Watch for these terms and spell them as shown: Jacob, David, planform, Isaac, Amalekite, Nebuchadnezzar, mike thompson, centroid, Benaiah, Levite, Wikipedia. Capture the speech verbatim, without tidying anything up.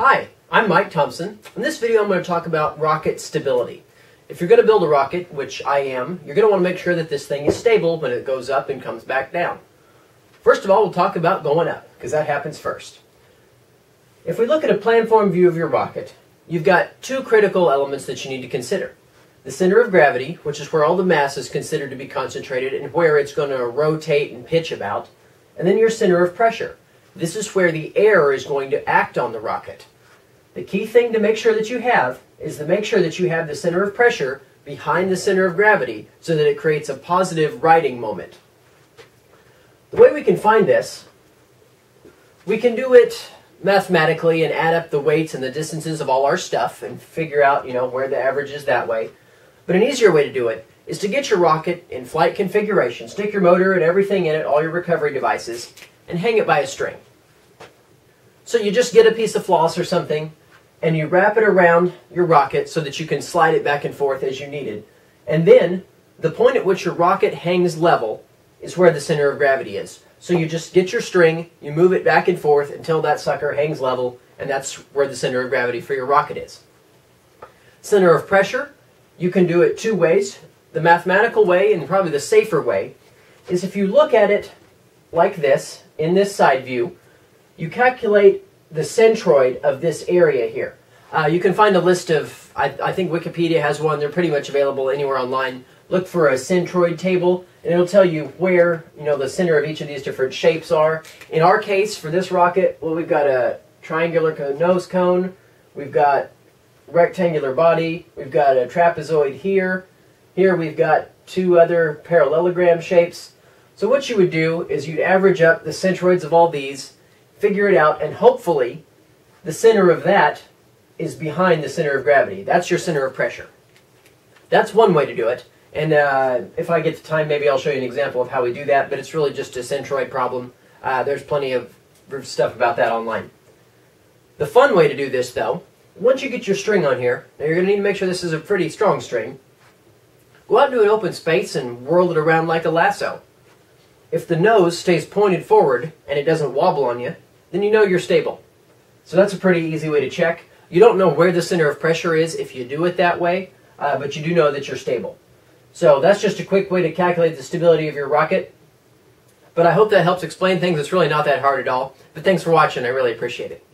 Hi, I'm Mike Thompson. In this video I'm going to talk about rocket stability. If you're going to build a rocket, which I am, you're going to want to make sure that this thing is stable when it goes up and comes back down. First of all, we'll talk about going up, because that happens first. If we look at a planform view of your rocket, you've got two critical elements that you need to consider. The center of gravity, which is where all the mass is considered to be concentrated and where it's going to rotate and pitch about, and then your center of pressure. This is where the air is going to act on the rocket. The key thing to make sure that you have is to make sure that you have the center of pressure behind the center of gravity so that it creates a positive riding moment. The way we can find this, we can do it mathematically and add up the weights and the distances of all our stuff and figure out, you know, where the average is that way. But an easier way to do it is to get your rocket in flight configuration, stick your motor and everything in it, all your recovery devices, and hang it by a string. So you just get a piece of floss or something and you wrap it around your rocket so that you can slide it back and forth as you need it. And then the point at which your rocket hangs level is where the center of gravity is. So you just get your string, you move it back and forth until that sucker hangs level, and that's where the center of gravity for your rocket is. Center of pressure, you can do it two ways. The mathematical way, and probably the safer way, is if you look at it like this, in this side view, you calculate the centroid of this area here. Uh, you can find a list of, I, I think Wikipedia has one, they're pretty much available anywhere online. Look for a centroid table, and it'll tell you where, you know, the center of each of these different shapes are. In our case, for this rocket, well, we've got a triangular nose cone, we've got rectangular body, we've got a trapezoid here, here we've got two other parallelogram shapes. So what you would do is you'd average up the centroids of all these, figure it out, and hopefully the center of that is behind the center of gravity. That's your center of pressure. That's one way to do it, and uh, if I get the time, maybe I'll show you an example of how we do that, but it's really just a centroid problem. Uh, there's plenty of stuff about that online. The fun way to do this, though, once you get your string on here, now you're going to need to make sure this is a pretty strong string, go out into an open space and whirl it around like a lasso. If the nose stays pointed forward and it doesn't wobble on you, then you know you're stable. So that's a pretty easy way to check. You don't know where the center of pressure is if you do it that way, uh, but you do know that you're stable. So that's just a quick way to calculate the stability of your rocket. But I hope that helps explain things. It's really not that hard at all. But thanks for watching. I really appreciate it.